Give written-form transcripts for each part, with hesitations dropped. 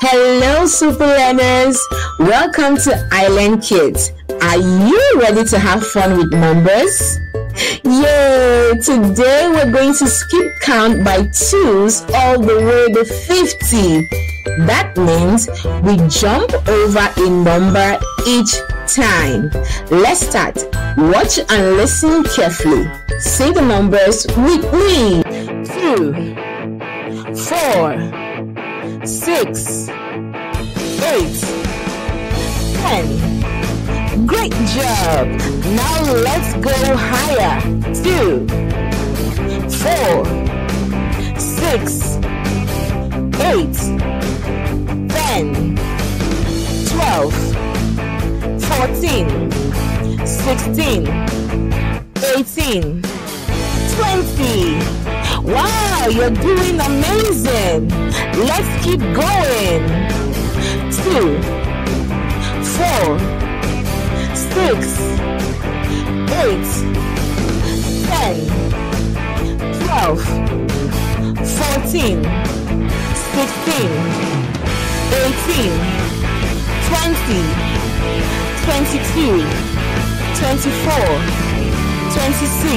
Hello super learners, welcome to iLearn Kids. Are you ready to have fun with numbers? Yay! Today we're going to skip count by 2s all the way to 50. That means we jump over a number each time. Let's start. Watch and listen carefully. Say the numbers with me. 2, 4, 6, 8, 10. Great job! Now let's go higher. 2, 4, 6, 8, 10. 12, 14, 16, 18, 20. Wow, you're doing amazing. Let's keep going. 2, 4, 6, 8, 10, 12, 14, 16, 18, 20, 22, 24, 26,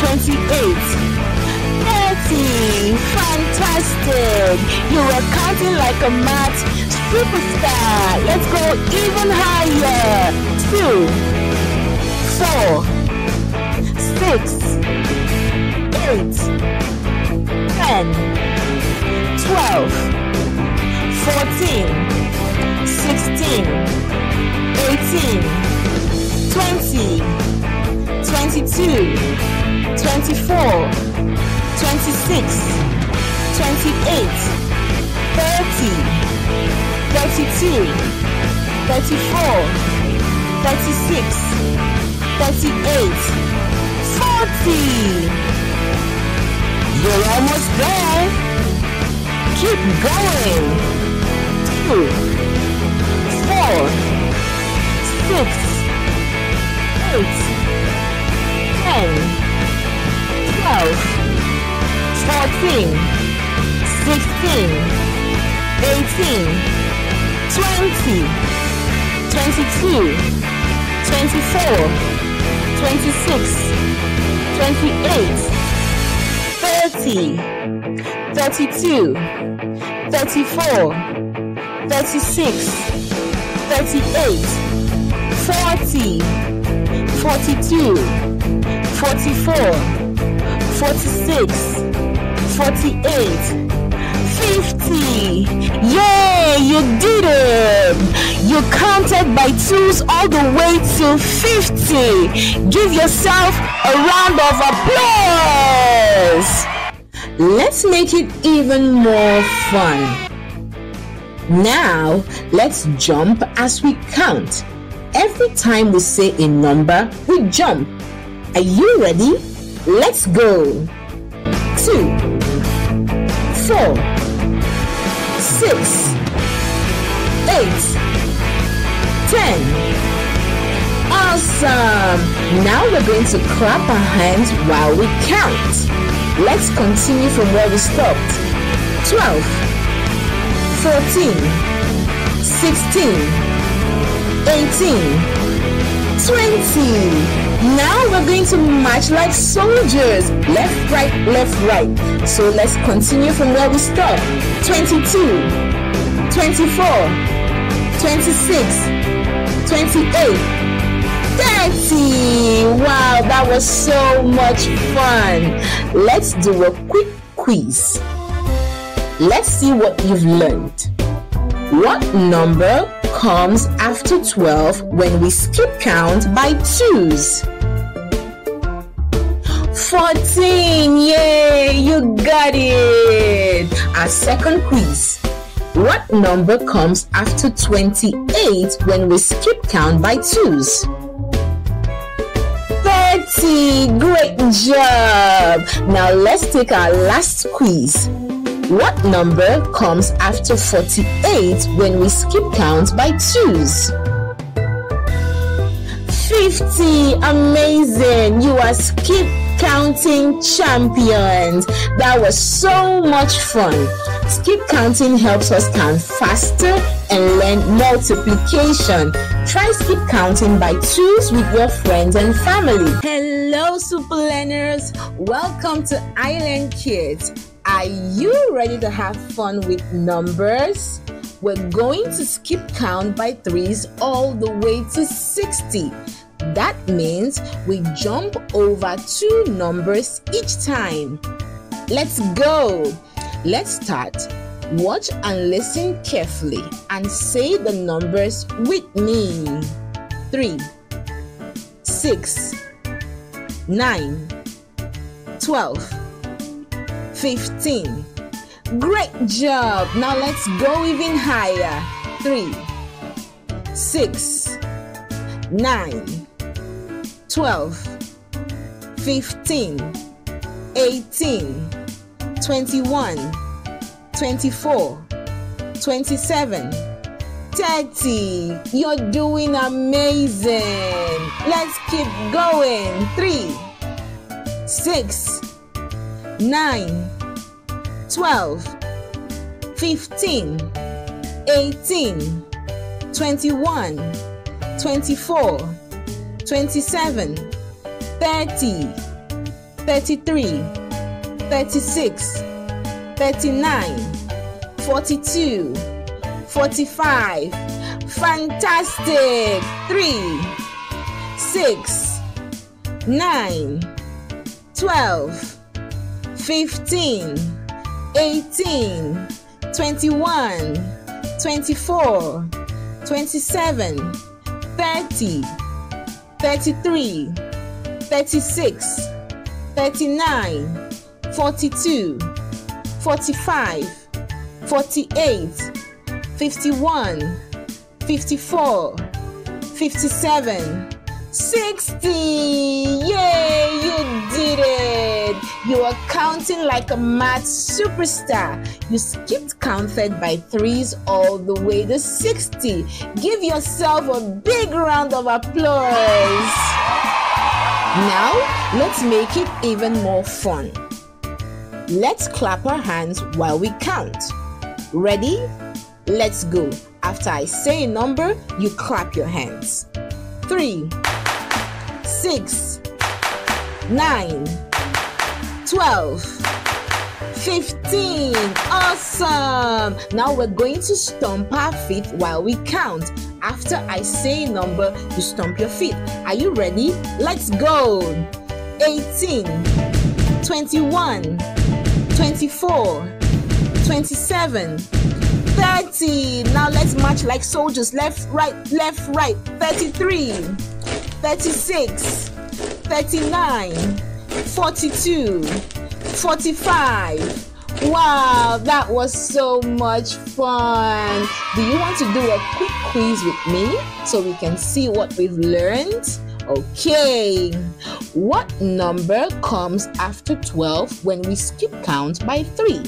28, 30. Fantastic! You were counting like a math superstar. Let's go even higher. 2, 4, 6, 8, 10, 12, 14, 16, 18, 20, 22, 24, 26, 28, 30, 32, 34, 36, 38, 40. You're almost there. Keep going. 2, 4, 6, 8, 10, 12, 14, 16, 18, 20, 24, 26, 28, 30, 32, 34, 36, 38, 40. Yay! You did it! You counted by 2s all the way to 50. Give yourself a round of applause. Let's make it even more fun. Now, let's jump as we count. Every time we say a number, we jump. Are you ready? Let's go. 2, 4, 6, 8, 10. Awesome! Now we're going to clap our hands while we count. Let's continue from where we stopped. 12, 14, 16, 18, 20. Now we're going to march like soldiers. Left, right, left, right. So let's continue from where we stopped. 22, 24, 26, 28. 30! Wow, that was so much fun! Let's do a quick quiz. Let's see what you've learned. What number comes after 12 when we skip count by 2s? 14! Yay! You got it! Our second quiz. What number comes after 28 when we skip count by 2s? 30! Great job! Now let's take our last quiz. What number comes after 48 when we skip count by 2s? 50! Amazing! You are skip counting champions! That was so much fun! Skip counting helps us count faster and learn multiplication. Try skip counting by twos with your friends and family. Hello, super learners. Welcome to iLearn Kids. Are you ready to have fun with numbers? We're going to skip count by threes all the way to 60. That means we jump over two numbers each time. Let's go. Let's start. Watch and listen carefully and say the numbers with me. 3, 6, 9, 12, 15. Great job! Now let's go even higher. 3, 6, 9, 12, 15, 18, 21, 24, 27, 30. You're doing amazing. Let's keep going. 3, 6, 9, 12, 15, 18, 21, 24, 27, 30, 33, 36, 39, 42, 45. Fantastic! 3, 6, 9, 12, 15, 18, 21, 24, 27, 30, 33, 36, 39, 42, 45, 48, 51, 54, 57, 60. Yay, you did it. You are counting like a math superstar. You skipped counted by threes all the way to 60. Give yourself a big round of applause. Now let's make it even more fun. Let's clap our hands while we count. Ready? Let's go. After I say a number, you clap your hands. 3, 6, 9, 12, 15. Awesome! Now we're going to stomp our feet while we count. After I say a number, you stomp your feet. Are you ready? Let's go! 18, 21, 24, 27, 30. Now let's march like soldiers. Left, right, left, right. 33, 36, 39, 42, 45. Wow, that was so much fun. Do you want to do a quick quiz with me so we can see what we've learned? Okay. What number comes after 12 when we skip count by 3?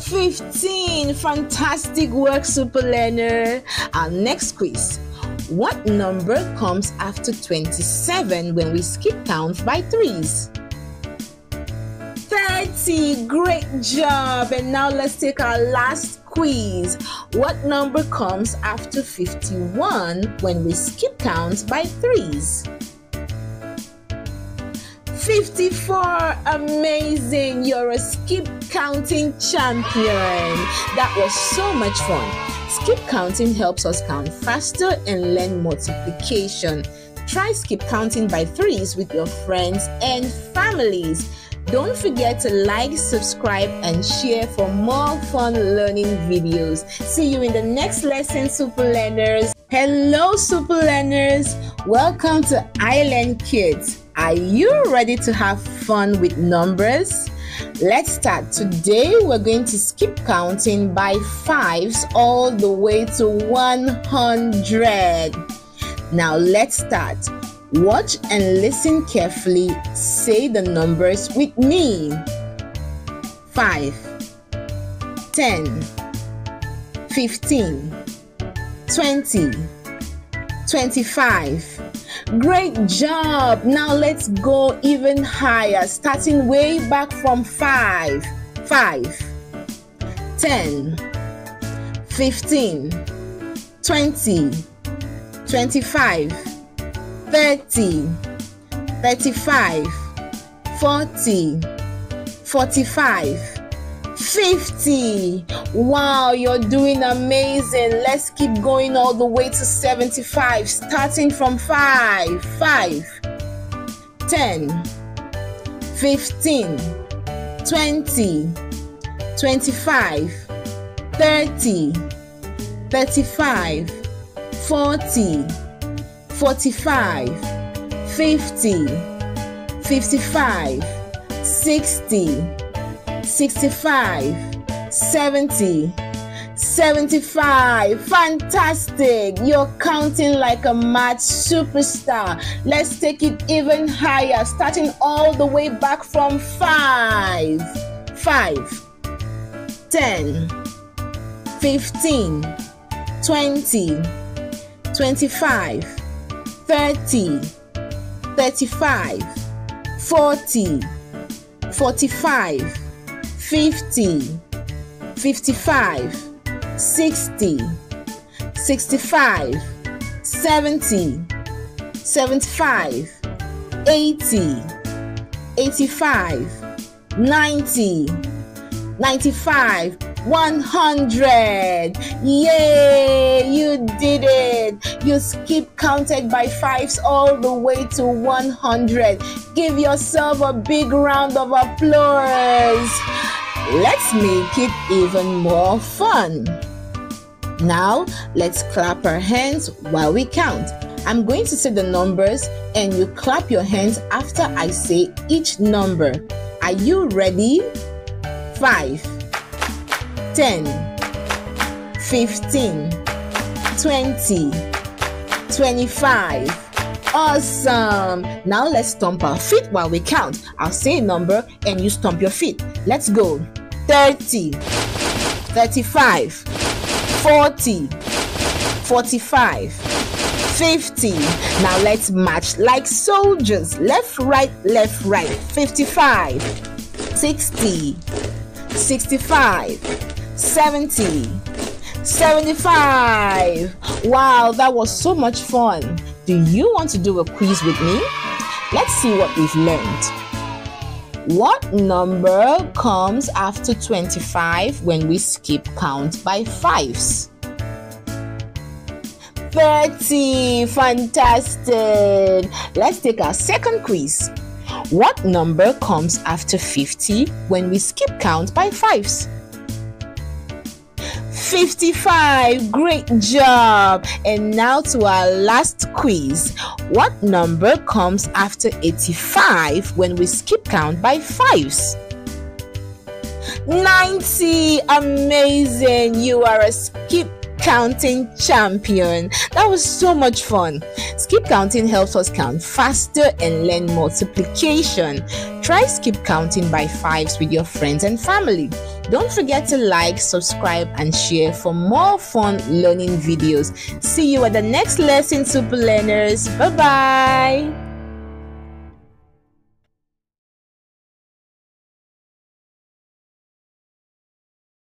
15. Fantastic work, super learner. Our next quiz. What number comes after 27 when we skip count by threes? 30. Great job. And now let's take our last quiz. What number comes after 51 when we skip count by threes? 54. Amazing. You're a skip counting champion. That was so much fun. Skip counting helps us count faster and learn multiplication. Try skip counting by threes with your friends and families. Don't forget to like, subscribe, and share for more fun learning videos. See you in the next lesson, super learners. Hello, super learners. Welcome to iLearn Kids. Are you ready to have fun with numbers? Let's start. Today we're going to skip counting by fives all the way to 100. Now let's start. Watch and listen carefully. Say the numbers with me. 5, 10, 15, 20, 25. Great job! Now let's go even higher, starting way back from 5. 5, 10, 15, 20, 25, 30, 35, 40, 45, 50. Wow, you're doing amazing. Let's keep going all the way to 75, starting from 5, 10, 15, 20, 25, 30, 35, 40, 45, 50, 55, 60, 65, 75. Fantastic! You're counting like a math superstar. Let's take it even higher, starting all the way back from 5, 10, 15, 20, 25, 30, 35, 40, 45, 50, 55, 60, 65, 75, 80, 85, 90, 95, 100. Yay, you did it. You skip counted by fives all the way to 100. Give yourself a big round of applause. Let's make it even more fun. Now, let's clap our hands while we count. I'm going to say the numbers and you clap your hands after I say each number. Are you ready? 5, 10, 15, 20, 25. Awesome! Now let's stomp our feet while we count. I'll say a number and you stomp your feet. Let's go. 30, 35, 40, 45, 50. Now let's march like soldiers. Left, right, left, right. 55, 60, 65, 70, 75. Wow, that was so much fun. Do you want to do a quiz with me? Let's see what we've learned. What number comes after 25 when we skip count by fives? 30. Fantastic. Let's take our second quiz. What number comes after 50 when we skip count by fives? 55. Great job. And now to our last quiz. What number comes after 85 when we skip count by fives? 90. Amazing. You are a skip counting champion. That was so much fun. Skip counting helps us count faster and learn multiplication. Try skip counting by fives with your friends and family. Don't forget to like, subscribe, and share for more fun learning videos. See you at the next lesson, super learners. Bye bye.